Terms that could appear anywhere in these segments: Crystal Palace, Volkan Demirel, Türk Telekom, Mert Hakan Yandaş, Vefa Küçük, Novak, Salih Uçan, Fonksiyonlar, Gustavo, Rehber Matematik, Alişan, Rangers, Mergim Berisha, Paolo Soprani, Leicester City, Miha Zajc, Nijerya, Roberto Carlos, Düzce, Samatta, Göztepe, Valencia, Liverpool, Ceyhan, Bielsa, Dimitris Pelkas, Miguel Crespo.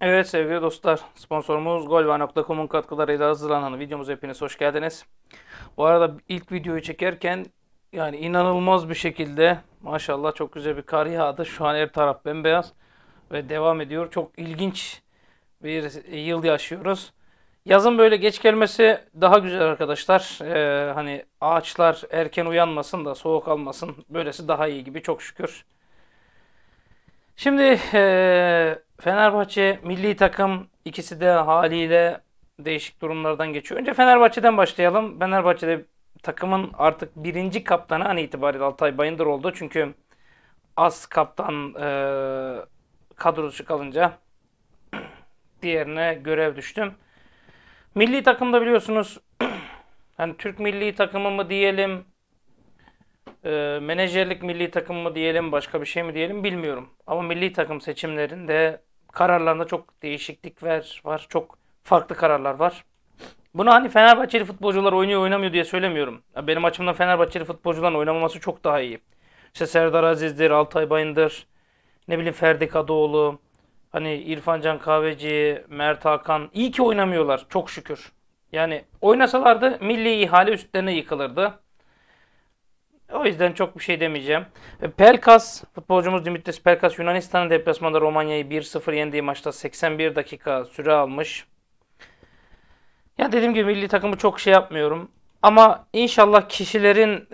Evet sevgili dostlar, sponsorumuz golva.com'un katkılarıyla hazırlanan videomuza hepiniz hoş geldiniz. Bu arada ilk videoyu çekerken yani inanılmaz bir şekilde maşallah çok güzel bir kar yağdı. Şu an her taraf bembeyaz ve devam ediyor. Çok ilginç bir yıl yaşıyoruz. Yazın böyle geç gelmesi daha güzel arkadaşlar. Hani ağaçlar erken uyanmasın da soğuk almasın. Böylesi daha iyi gibi çok şükür. Şimdi Fenerbahçe milli takım ikisi de haliyle değişik durumlardan geçiyor. Önce Fenerbahçe'den başlayalım. Fenerbahçe'de takımın artık birinci kaptanı an itibariyle Altay Bayındır oldu. Çünkü az kaptan kadrosu kalınca diğerine görev düştü. Milli takımda biliyorsunuz hani Türk milli takımı mı diyelim, menajerlik milli takım mı diyelim, başka bir şey mi diyelim bilmiyorum. Ama milli takım seçimlerinde kararlarında çok değişiklik var. Çok farklı kararlar var. Bunu hani Fenerbahçeli futbolcular oynuyor oynamıyor diye söylemiyorum. Benim açımdan Fenerbahçeli futbolcuların oynamaması çok daha iyi. İşte Serdar Aziz'dir, Altay Bayındır, ne bileyim Ferdi Kadıoğlu, hani İrfan Can Kahveci, Mert Hakan. İyi ki oynamıyorlar çok şükür. Yani oynasalardı milli ihale üstlerine yıkılırdı. O yüzden çok bir şey demeyeceğim. Pelkas, futbolcumuz Dimitris Pelkas Yunanistan'ın deplasmanda Romanya'yı 1-0 yendiği maçta 81 dakika süre almış. Ya dediğim gibi milli takımı çok şey yapmıyorum. Ama inşallah kişilerin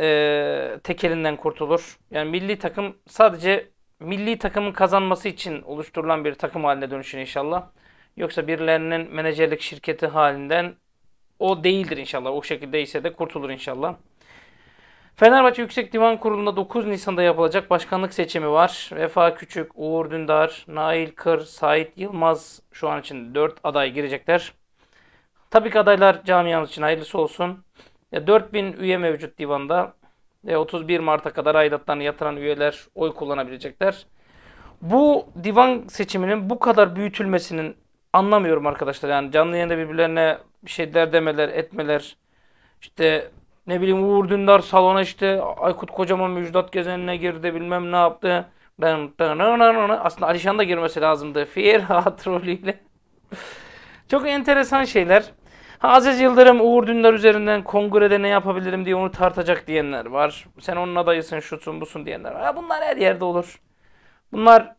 tekelinden kurtulur. Yani milli takım sadece milli takımın kazanması için oluşturulan bir takım haline dönüşür inşallah. Yoksa birilerinin menajerlik şirketi halinden o değildir inşallah. O şekildeyse de kurtulur inşallah. Fenerbahçe Yüksek Divan Kurulu'nda 9 Nisan'da yapılacak başkanlık seçimi var. Vefa Küçük, Uğur Dündar, Nail Kır, Sait Yılmaz şu an için 4 aday girecekler. Tabii ki adaylar camiamız için hayırlısı olsun. 4000 üye mevcut divanda. 31 Mart'a kadar aidatlarını yatıran üyeler oy kullanabilecekler. Bu divan seçiminin bu kadar büyütülmesinin anlamıyorum arkadaşlar. Yani canlı yayında birbirlerine bir şeyler demeler, etmeler. İşte ne bileyim Uğur Dündar salona işte Aykut Kocaman Müjdat Gezen'ine girdi bilmem ne yaptı. Aslında Alişan da girmesi lazımdı. Ferhat rolüyle. Çok enteresan şeyler. Aziz Yıldırım Uğur Dündar üzerinden kongrede ne yapabilirim diye onu tartacak diyenler var. Sen onun adayısın, şusun, busun diyenler var. Bunlar her yerde olur. Bunlar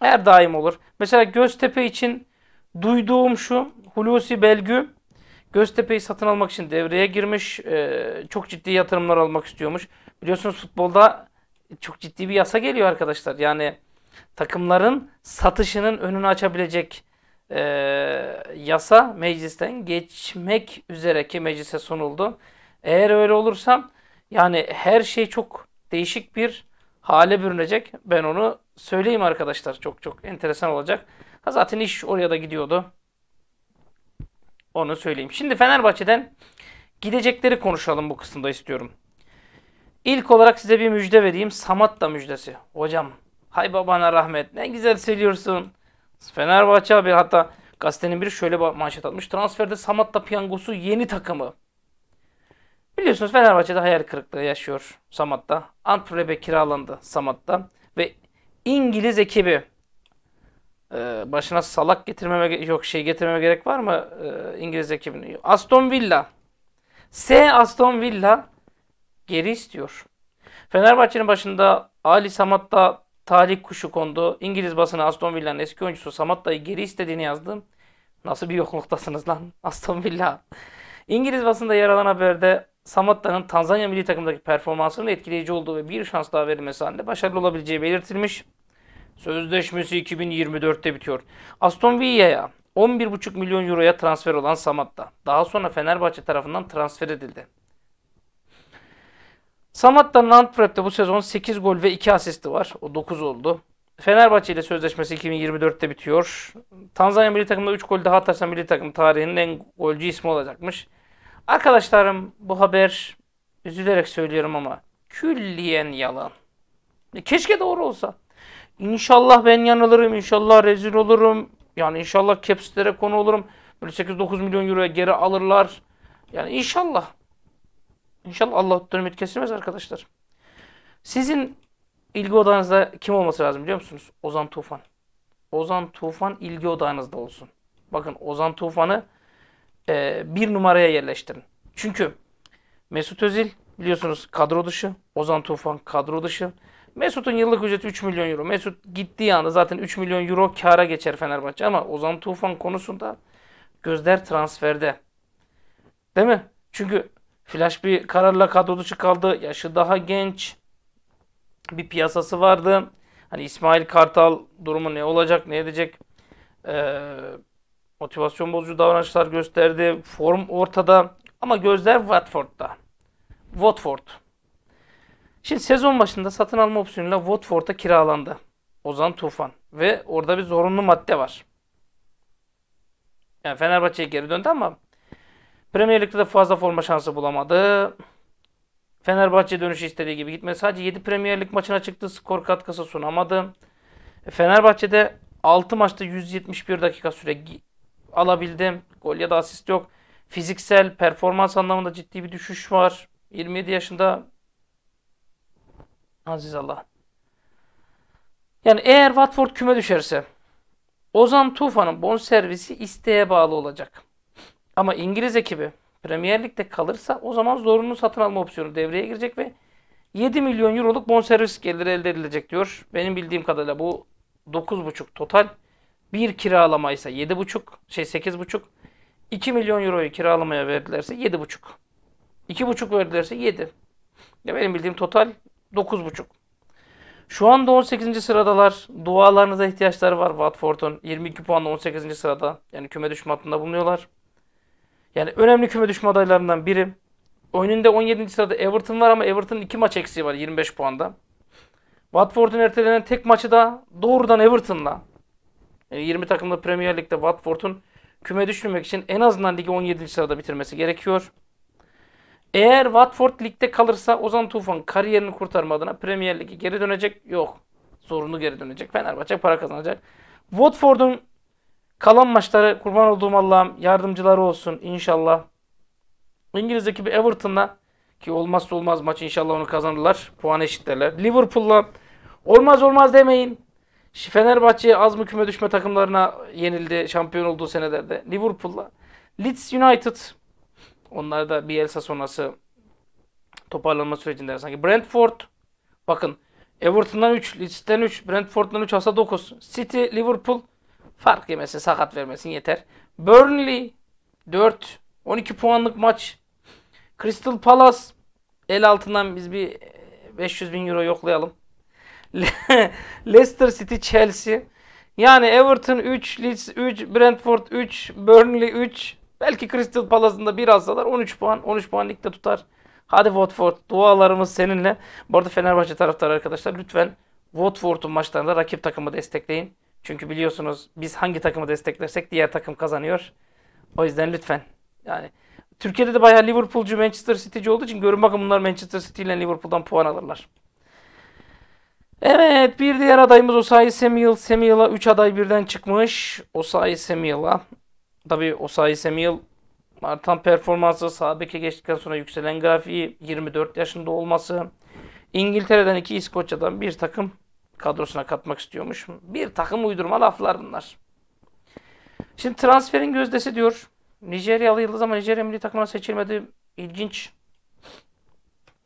her daim olur. Mesela Göztepe için duyduğum şu Hulusi Belgü Göztepe'yi satın almak için devreye girmiş. Çok ciddi yatırımlar almak istiyormuş. Biliyorsunuz futbolda çok ciddi bir yasa geliyor arkadaşlar. Yani takımların satışının önünü açabilecek yasa meclisten geçmek üzere ki meclise sunuldu. Eğer öyle olursa yani her şey çok değişik bir hale bürünecek. Ben onu söyleyeyim arkadaşlar. Çok enteresan olacak. Zaten iş oraya da gidiyordu. Onu söyleyeyim. Şimdi Fenerbahçe'den gidecekleri konuşalım bu kısımda istiyorum. İlk olarak size bir müjde vereyim. Samatta müjdesi. Hocam hay babana rahmet ne güzel söylüyorsun. Fenerbahçe abi hatta gazetenin biri şöyle manşet atmış. Transferde Samatta piyangosu yeni takımı. Biliyorsunuz Fenerbahçe'de hayal kırıklığı yaşıyor Samatta. Antwerp'e kiralandı Samatta. Ve İngiliz ekibi. Başına salak getirmeme yok şey getirmeme gerek var mı İngiliz ekibini? Aston Villa. Aston Villa geri istiyor. Fenerbahçe'nin başında Ali Samatta talih kuşu kondu. İngiliz basını Aston Villa'nın eski oyuncusu Samatta'yı geri istediğini yazdı. Nasıl bir yokluktasınız lan Aston Villa. İngiliz basında yer alan haberde Samatta'nın Tanzanya milli takımdaki performansının etkileyici olduğu ve bir şans daha verilmesi halinde başarılı olabileceği belirtilmiş. Sözleşmesi 2024'te bitiyor. Aston Villa'ya 11,5 milyon euroya transfer olan Samatta. Daha sonra Fenerbahçe tarafından transfer edildi. Samatta'nın Antwerp'te bu sezon 8 gol ve 2 asisti var. O 9 oldu. Fenerbahçe ile sözleşmesi 2024'te bitiyor. Tanzanya milli takımda 3 gol daha atarsa milli takım tarihinin en golcü ismi olacakmış. Arkadaşlarım bu haber üzülerek söylüyorum ama külliyen yalan. Keşke doğru olsa. İnşallah ben yanılırım, inşallah rezil olurum. Yani inşallah capslere konu olurum. Böyle 8-9 milyon euroya geri alırlar. Yani inşallah. İnşallah Allah ümit kesilmez arkadaşlar. Sizin ilgi odanızda kim olması lazım biliyor musunuz? Ozan Tufan. Ozan Tufan ilgi odağınızda olsun. Bakın Ozan Tufan'ı 1 numaraya yerleştirin. Çünkü Mesut Özil biliyorsunuz kadro dışı. Ozan Tufan kadro dışı. Mesut'un yıllık ücreti 3 milyon euro. Mesut gittiği anda zaten 3 milyon euro kâra geçer Fenerbahçe. Ama Ozan Tufan konusunda gözler transferde. Değil mi? Çünkü flash bir kararla kadro dışı kaldı. Yaşı daha genç. Bir piyasası vardı. Hani İsmail Kartal durumu ne olacak, ne edecek? Motivasyon bozucu davranışlar gösterdi. Form ortada. Ama gözler Watford'da. Watford. Şimdi sezon başında satın alma opsiyonuyla Watford'a kiralandı Ozan Tufan. Ve orada bir zorunlu madde var. Yani Fenerbahçe'ye geri döndü ama Premier Lig'de de fazla forma şansı bulamadı. Fenerbahçe dönüşü istediği gibi gitmedi. Sadece 7 Premier Lig maçına çıktı. Skor katkısı sunamadı. Fenerbahçe'de 6 maçta 171 dakika süre alabildi. Gol ya da asist yok. Fiziksel performans anlamında ciddi bir düşüş var. 27 yaşında Aziz Allah. Yani eğer Watford küme düşerse Ozan Tufan'ın bonservisi isteğe bağlı olacak. Ama İngiliz ekibi Premier Lig'de kalırsa o zaman zorunlu satın alma opsiyonu devreye girecek ve 7 milyon euroluk bonservis geliri elde edilecek diyor. Benim bildiğim kadarıyla bu 9,5 total. Bir kiralama ise 8,5. 2 milyon euroyu kiralamaya verdilerse 7,5. 2,5 verdilerse 7. Ya benim bildiğim total 9,5. Şu anda 18. sıradalar. Dualarınıza ihtiyaçları var Watford'un. 22 puanla 18. sırada. Yani küme düşme hattında bulunuyorlar. Yani önemli küme düşme adaylarından biri. Önünde 17. sırada Everton var ama Everton'ın 2 maç eksiği var 25 puanda. Watford'un ertelenen tek maçı da doğrudan Everton'la. Yani 20 takımlı Premier Lig'de Watford'un küme düşmemek için en azından ligi 17. sırada bitirmesi gerekiyor. Eğer Watford ligde kalırsa Ozan Tufan kariyerini kurtarma adına Premier Lig'e geri dönecek. Yok. Zorunlu geri dönecek. Fenerbahçe para kazanacak. Watford'un kalan maçları kurban olduğum Allah'ım yardımcıları olsun inşallah. İngiliz'deki bir Everton'la ki olmazsa olmaz maç inşallah onu kazanırlar. Puan eşitlerler. Liverpool'la olmaz olmaz demeyin. Fenerbahçe az mı küme düşme takımlarına yenildi şampiyon olduğu senelerde. Liverpool'la. Leeds United. Onlar da Bielsa sonrası toparlanma sürecinde sanki. Brentford. Bakın Everton'dan 3, Leeds'ten 3, Brentford'dan 3, hasta 9. City, Liverpool. Fark yemesin, sakat vermesin yeter. Burnley 4, 12 puanlık maç. Crystal Palace. El altından biz bir 500 bin euro yoklayalım. Leicester City, Chelsea. Yani Everton 3, Leeds 3, Brentford 3, Burnley 3. Belki Crystal Palace'ında bir azsalar 13 puan. 13 puan ligde tutar. Hadi Watford. Dualarımız seninle. Bu arada Fenerbahçe taraftarı arkadaşlar lütfen Watford'un maçlarında rakip takımı destekleyin. Çünkü biliyorsunuz biz hangi takımı desteklersek diğer takım kazanıyor. O yüzden lütfen. Yani Türkiye'de de bayağı Liverpool'cu, Manchester City'ci olduğu için görün bakın bunlar Manchester City ile Liverpool'dan puan alırlar. Evet bir diğer adayımız Osayi Samuel. Samuel'a 3 aday birden çıkmış. Osayi Samuel'a. Tabii Osayi Samuel artan performansı, sağ beke geçtikten sonra yükselen grafiği, 24 yaşında olması, İngiltere'den 2, İskoçya'dan bir takım kadrosuna katmak istiyormuş. Bir takım uydurma laflar bunlar. Şimdi transferin gözdesi diyor. Nijeryalı yıldız ama Nijerya milli takımına seçilmedi. İlginç.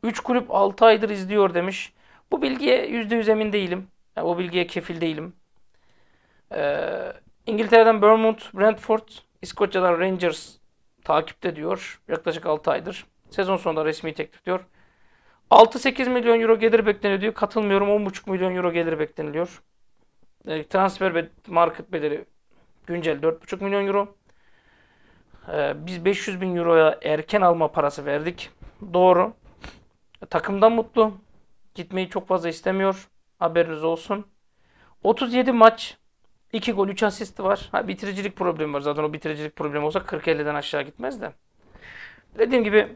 3 kulüp 6 aydır izliyor demiş. Bu bilgiye %100 emin değilim. Yani o bilgiye kefil değilim. İngiltere'den Bournemouth, Brentford, İskoçya'dan Rangers takipte diyor. Yaklaşık 6 aydır. Sezon sonunda resmi teklif diyor. 6-8 milyon euro gelir bekleniyor diyor. Katılmıyorum. 10,5 milyon euro gelir bekleniliyor. Transfer ve market bedeli güncel 4,5 milyon euro. Biz 500 bin euroya erken alma parası verdik. Doğru. Takımdan mutlu. Gitmeyi çok fazla istemiyor. Haberiniz olsun. 37 maç. 2 gol 3 asisti var. Ha, bitiricilik problemi var. Zaten o bitiricilik problemi olsa 40-50'den aşağı gitmez de. Dediğim gibi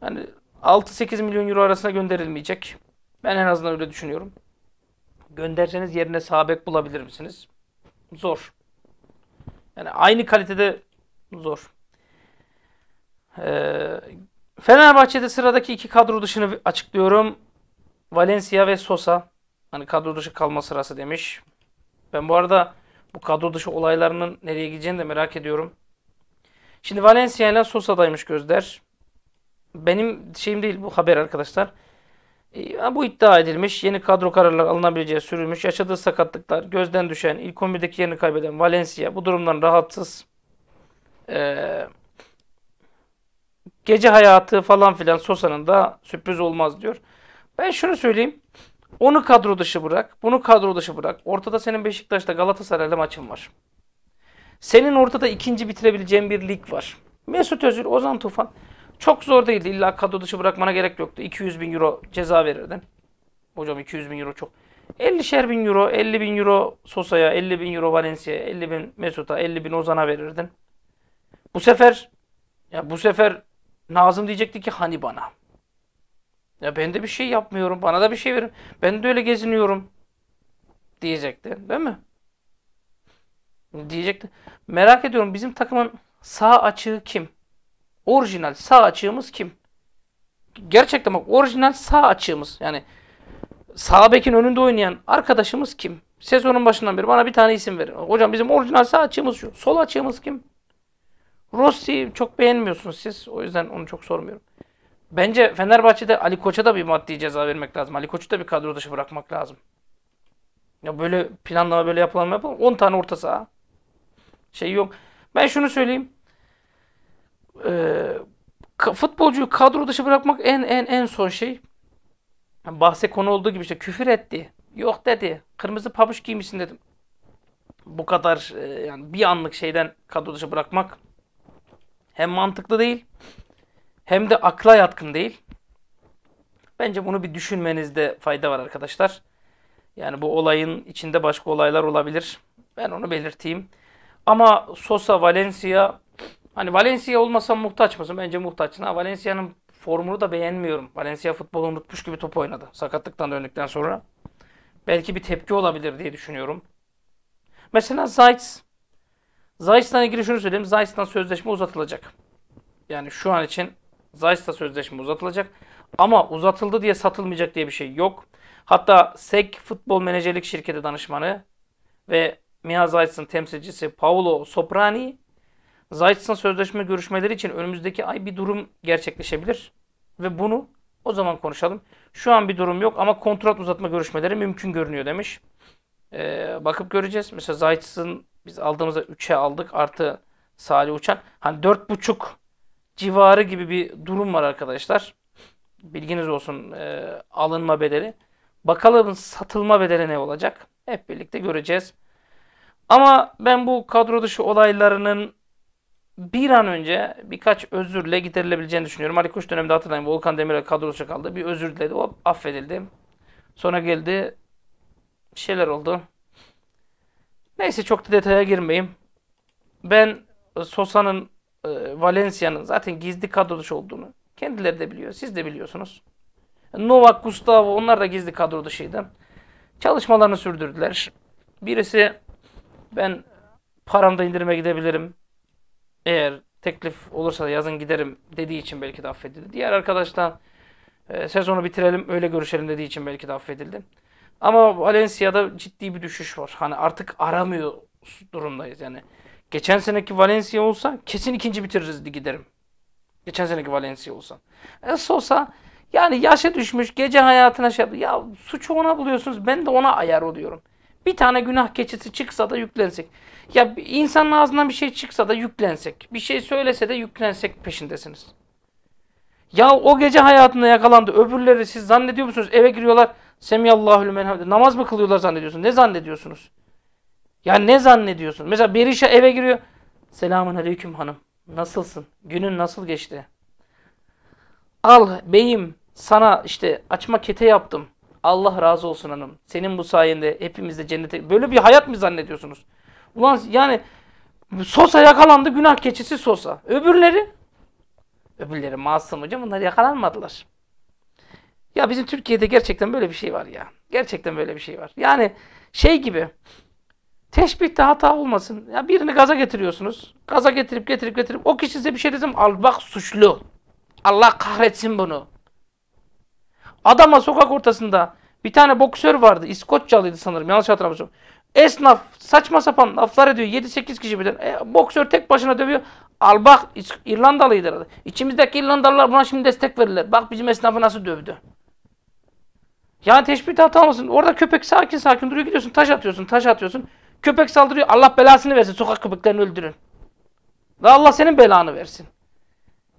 hani 6-8 milyon euro arasına gönderilmeyecek. Ben en azından öyle düşünüyorum. Gönderseniz yerine sağ bek bulabilir misiniz? Zor. Yani aynı kalitede zor. Fenerbahçe'de sıradaki 2 kadro dışını açıklıyorum. Valencia ve Sosa. Hani kadro dışı kalma sırası demiş. Ben bu arada Bu kadro dışı olaylarının nereye gideceğini de merak ediyorum. Şimdi Valencia ile Sosa'daymış Gözler. Benim şeyim değil bu haber arkadaşlar. Bu iddia edilmiş. Yeni kadro kararları alınabileceği sürülmüş. Yaşadığı sakatlıklar, gözden düşen, ilk 11'deki yerini kaybeden Valencia bu durumdan rahatsız. Gece hayatı falan filan Sosa'nın da sürpriz olmaz diyor. Ben şunu söyleyeyim. Onu kadro dışı bırak. Bunu kadro dışı bırak. Ortada senin Beşiktaş'ta Galatasaray'la maçın var. Senin ortada ikinci bitirebileceğin bir lig var. Mesut Özil, Ozan Tufan çok zor değildi. İlla kadro dışı bırakmana gerek yoktu. 200.000 euro ceza verirdin. Hocam 200.000 euro çok. 50'şer bin euro, 50.000 euro Sosa'ya, 50.000 euro Valencia'ya, 50.000 Mesut'a, 50.000 Ozan'a verirdin. Bu sefer Nazım diyecekti ki hani bana. Ya ben de bir şey yapmıyorum. Bana da bir şey verin. Ben de öyle geziniyorum. Diyecekti. Değil mi? Diyecekti. Merak ediyorum bizim takımın sağ açığı kim? Orijinal sağ açığımız kim? Gerçekten bak orijinal sağ açığımız. Yani sağ bekin önünde oynayan arkadaşımız kim? Sezonun başından beri bana bir tane isim verin. Hocam bizim orijinal sağ açığımız şu. Sol açığımız kim? Rossi çok beğenmiyorsunuz siz. O yüzden onu çok sormuyorum. Bence Fenerbahçe'de Ali Koç'a da bir maddi ceza vermek lazım. Ali Koç'u da bir kadro dışı bırakmak lazım. Ya böyle planlama böyle yapılan 10 tane orta saha. Şey yok. Ben şunu söyleyeyim. Futbolcuyu kadro dışı bırakmak en son şey. Bahse konu olduğu gibi işte küfür etti. Yok dedi. Kırmızı pabuç giymişsin dedim. Bu kadar yani bir anlık şeyden kadro dışı bırakmak hem mantıklı değil. Hem de akla yatkın değil. Bence bunu bir düşünmenizde fayda var arkadaşlar. Yani bu olayın içinde başka olaylar olabilir. Ben onu belirteyim. Ama Sosa, Valencia... Hani Valencia olmasa muhtaç mısın? Bence muhtaçsın. Valencia'nın formunu da beğenmiyorum. Valencia futbolu unutmuş gibi top oynadı. Sakatlıktan döndükten sonra. Belki bir tepki olabilir diye düşünüyorum. Mesela Zajc. Zajc'la ilgili şunu söyleyeyim. Zajc'la sözleşme uzatılacak. Yani şu an için... Zajc'la sözleşme uzatılacak. Ama uzatıldı diye satılmayacak diye bir şey yok. Hatta SEK Futbol Menajerlik Şirketi danışmanı ve Miha Zajc'ın temsilcisi Paolo Soprani, Zajc'ın sözleşme görüşmeleri için önümüzdeki ay bir durum gerçekleşebilir. Ve bunu o zaman konuşalım. Şu an bir durum yok ama kontrat uzatma görüşmeleri mümkün görünüyor demiş. Bakıp göreceğiz. Mesela Zajc'ın biz aldığımızda 3'e aldık artı Salih Uçan. Hani 4,5 civarı gibi bir durum var arkadaşlar. Bilginiz olsun alınma bedeli. Bakalım satılma bedeli ne olacak? Hep birlikte göreceğiz. Ama ben bu kadro dışı olaylarının bir an önce birkaç özürle giderilebileceğini düşünüyorum. Ali Koç döneminde hatırlayın Volkan Demirel kadro dışı kaldı. Bir özür diledi. Hop affedildi. Sonra geldi. Bir şeyler oldu. Neyse çok da detaya girmeyeyim. Ben Sosa'nın Valencia'nın zaten gizli kadro dışı olduğunu kendileri de biliyor. Siz de biliyorsunuz. Novak, Gustavo onlar da gizli kadro dışıydı. Çalışmalarını sürdürdüler. Birisi ben paramda indirime gidebilirim. Eğer teklif olursa da yazın giderim dediği için belki de affedildi. Diğer arkadaş da sezonu bitirelim öyle görüşelim dediği için belki de affedildi. Ama Valencia'da ciddi bir düşüş var. Hani artık aramıyor durumdayız yani. Geçen seneki Valencia olsa kesin ikinci bitiririz diye giderim. Geçen seneki Valencia olsa. Sosa yani yaşa düşmüş gece hayatına şey yaptı. Ya suçu ona buluyorsunuz ben de ona ayar oluyorum. Bir tane günah keçisi çıksa da yüklensek. Ya insanın ağzından bir şey çıksa da yüklensek. Bir şey söylese de yüklensek peşindesiniz. Ya o gece hayatında yakalandı. Öbürleri siz zannediyor musunuz eve giriyorlar. Semiyallahül menhamde. Namaz mı kılıyorlar zannediyorsunuz? Ne zannediyorsunuz? Ya ne zannediyorsun? Mesela Berisha eve giriyor. Selamun aleyküm hanım. Nasılsın? Günün nasıl geçti? Al beyim sana işte açma kete yaptım. Allah razı olsun hanım. Senin bu sayende hepimiz de cennete... Böyle bir hayat mı zannediyorsunuz? Ulan yani Sosa yakalandı günah keçisi Sosa. Öbürleri masum hocam bunlar yakalanmadılar. Ya bizim Türkiye'de gerçekten böyle bir şey var ya. Gerçekten böyle bir şey var. Yani şey gibi... Teşbihte hata olmasın. Ya birini gaza getiriyorsunuz. Gaza getirip o kişi size bir şey desin. Al bak suçlu. Allah kahretsin bunu. Adama sokak ortasında bir tane boksör vardı. İskoçyalıydı sanırım. Yanlış hatırlamıyorum. Esnaf saçma sapan laflar ediyor. 7-8 kişi birden. Boksör tek başına dövüyor. Al bak İrlandalıydı. İçimizdeki İrlandalılar buna şimdi destek verirler. Bak bizim esnafı nasıl dövdü. Yani teşbihte hata olmasın. Orada köpek sakin sakin duruyor. Gidiyorsun taş atıyorsun, taş atıyorsun. Köpek saldırıyor. Allah belasını versin. Sokak köpeklerini öldürün. Ve Allah senin belanı versin.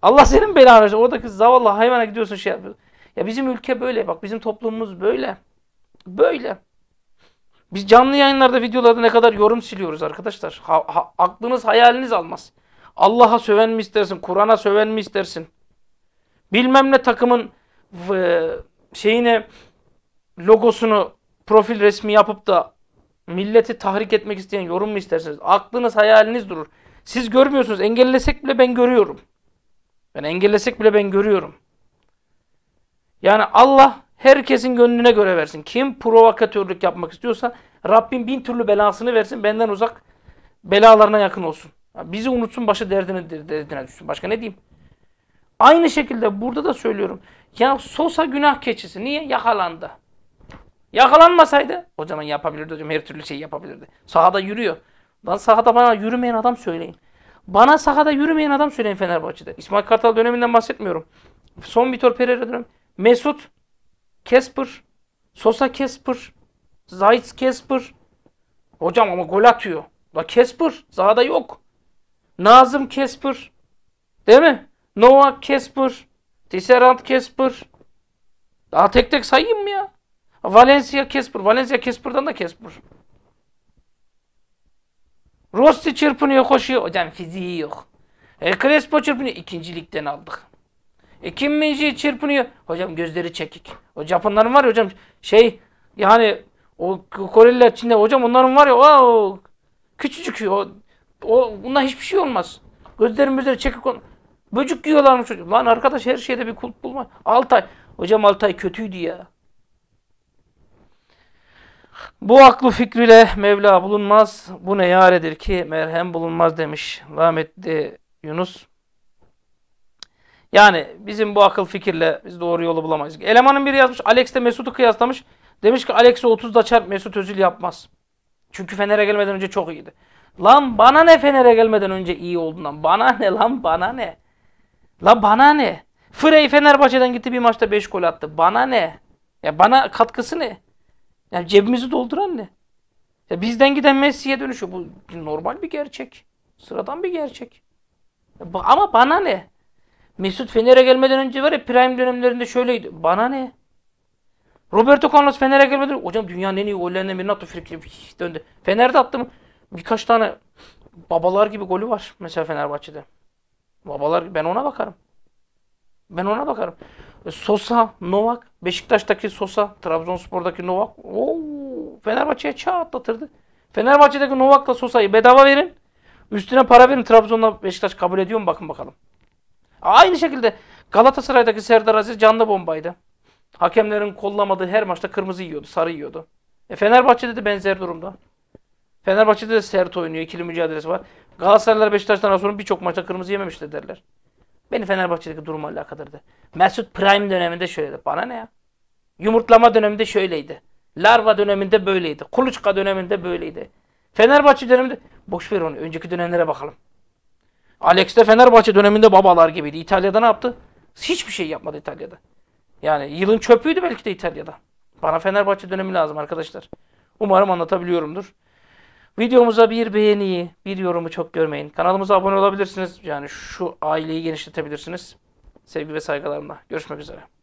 Allah senin belanı versin. Oradaki zavallı hayvana gidiyorsun şey yapıyorsun. Ya bizim ülke böyle. Bak bizim toplumumuz böyle. Böyle. Biz canlı yayınlarda, videolarda ne kadar yorum siliyoruz arkadaşlar. Aklınız hayaliniz almaz. Allah'a söven mi istersin? Kur'an'a söven mi istersin? Bilmem ne takımın şeyine logosunu profil resmi yapıp da milleti tahrik etmek isteyen yorum mu istersiniz? Aklınız hayaliniz durur. Siz görmüyorsunuz. Engellesek bile ben görüyorum. Yani engellesek bile ben görüyorum. Yani Allah herkesin gönlüne göre versin. Kim provokatörlük yapmak istiyorsa Rabbim bin türlü belasını versin. Benden uzak belalarına yakın olsun. Bizi unutsun başı derdine düşsün. Başka ne diyeyim? Aynı şekilde burada da söylüyorum. Ya Sosa günah keçisi. Niye? Yakalandı. Yakalanmasaydı o zaman yapabilirdi hocam. Her türlü şey yapabilirdi. Sahada yürüyor. Lan sahada bana yürümeyen adam söyleyin. Bana sahada yürümeyen adam söyleyin Fenerbahçe'de. İsmail Kartal döneminden bahsetmiyorum. Son Vitor Pereira dönemi. Mesut, Kesper, Sosa Kesper, Zajc Kesper. Hocam ama gol atıyor. La Kesper sahada yok. Nazım Kesper. Değil mi? Novak Kesper, Tisserand Kesper. Daha tek tek sayayım mı ya? Valencia Kesper. Valencia Kesper'dan da Kesper. Rossi çırpınıyor, koşuyor. Hocam fiziği yok. Crespo çırpınıyor. İkincilikten aldık. Kim Minji çırpınıyor. Hocam gözleri çekik. O Japonların var ya hocam şey yani o Koreliler Çin'de hocam onların var ya o küçücük o bundan hiçbir şey olmaz. Gözleri çekik. Böcük yiyorlarmış hocam. Lan arkadaş her şeyde bir kulp bulma. Altay. Hocam Altay kötüydü ya. Bu aklı fikriyle Mevla bulunmaz. Bu ne yaredir ki merhem bulunmaz demiş rahmetli Yunus. Yani bizim bu akıl fikirle biz doğru yolu bulamayız. Elemanın biri yazmış. Alex de Mesut'u kıyaslamış. Demiş ki Alex'i 30'da çarp Mesut Özil yapmaz. Çünkü Fener'e gelmeden önce çok iyiydi. Lan bana ne Fener'e gelmeden önce iyi olduğundan. Bana ne lan bana ne. La bana ne. Frey Fenerbahçe'den gitti bir maçta 5 gol attı. Bana ne. Ya bana katkısı ne. Ya cebimizi dolduran ne. Ya bizden giden Messi'ye dönüşüyor. Bu normal bir gerçek. Sıradan bir gerçek. Ama bana ne. Mesut Fener'e gelmeden önce var ya prime dönemlerinde şöyleydi. Bana ne? Roberto Carlos Fener'e gelmeden önce hocam dünyanın en iyi gollerinden birine attı. Döndü. Fener'de attı mı? Birkaç tane babalar gibi golü var mesela Fenerbahçe'de. Babalar ben ona bakarım. Ben ona bakarım. Sosa, Novak, Beşiktaş'taki Sosa, Trabzonspor'daki Novak. Oo, Fenerbahçe'ye çağ atlatırdı. Fenerbahçe'deki Novak'la Sosa'yı bedava verin. Üstüne para verin. Trabzon'la Beşiktaş kabul ediyor mu? Bakın bakalım. Aynı şekilde Galatasaray'daki Serdar Aziz canlı bombaydı. Hakemlerin kollamadığı her maçta kırmızı yiyordu, sarı yiyordu. Fenerbahçe'de de benzer durumda. Fenerbahçe'de de sert oynuyor, ikili mücadelesi var. Galatasaraylar Beşiktaş'tan sonra birçok maçta kırmızı yememişti derler. Beni Fenerbahçe'deki duruma alakadardı. Mesut Prime döneminde şöyleydi. Bana ne ya? Yumurtlama döneminde şöyleydi. Larva döneminde böyleydi. Kuluçka döneminde böyleydi. Fenerbahçe döneminde... Boş ver onu, önceki dönemlere bakalım. Alex de Fenerbahçe döneminde babalar gibiydi. İtalya'da ne yaptı? Hiçbir şey yapmadı İtalya'da. Yani yılın çöpüydü belki de İtalya'da. Bana Fenerbahçe dönemi lazım arkadaşlar. Umarım anlatabiliyorumdur. Videomuza bir beğeniyi, bir yorumu çok görmeyin. Kanalımıza abone olabilirsiniz. Yani şu aileyi genişletebilirsiniz. Sevgi ve saygılarımla. Görüşmek üzere.